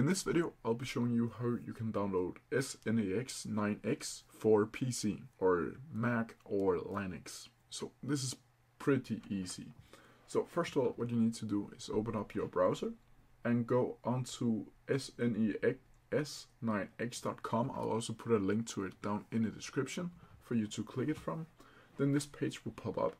In this video, I'll be showing you how you can download SNES9x for PC or Mac or Linux. So this is pretty easy. So first of all, what you need to do is open up your browser and go onto SNES9x.com. I'll also put a link to it down in the description for you to click it from. Then this page will pop up.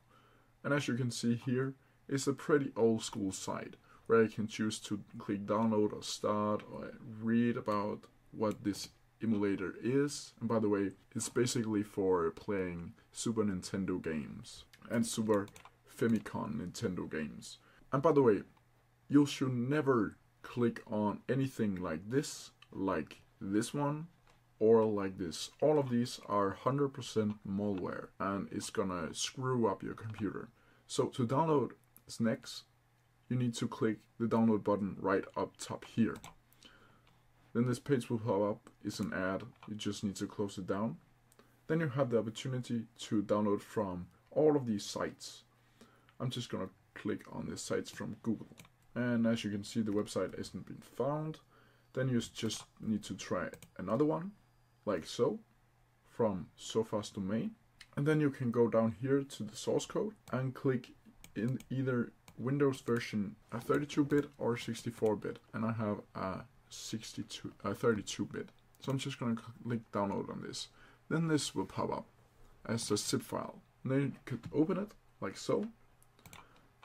And as you can see here, it's a pretty old school site where you can choose to click download or start or read about what this emulator is. And by the way, it's basically for playing Super Nintendo games and Super Famicom Nintendo games. And by the way, you should never click on anything like this one, or like this. All of these are 100% malware and it's gonna screw up your computer. So to download SNES, you need to click the download button right up top here. Then this page will pop up, it's an ad, you just need to close it down. Then you have the opportunity to download from all of these sites. I'm just gonna click on the sites from Google. And as you can see, the website hasn't been found. Then you just need to try another one, like so, from sofastdomain. And then you can go down here to the source code and click in either Windows version 32-bit or 64-bit. And I have a 32-bit. So I'm just going to click download on this. Then this will pop up as a zip file. And then you could open it, like so.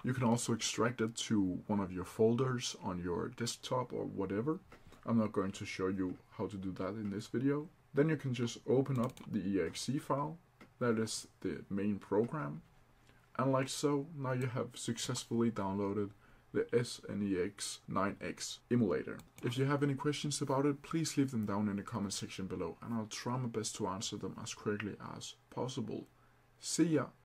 You can also extract it to one of your folders on your desktop or whatever. I'm not going to show you how to do that in this video. Then you can just open up the exe file. That is the main program. And like so, now you have successfully downloaded the SNES9x emulator. If you have any questions about it, please leave them down in the comment section below and I'll try my best to answer them as quickly as possible. See ya!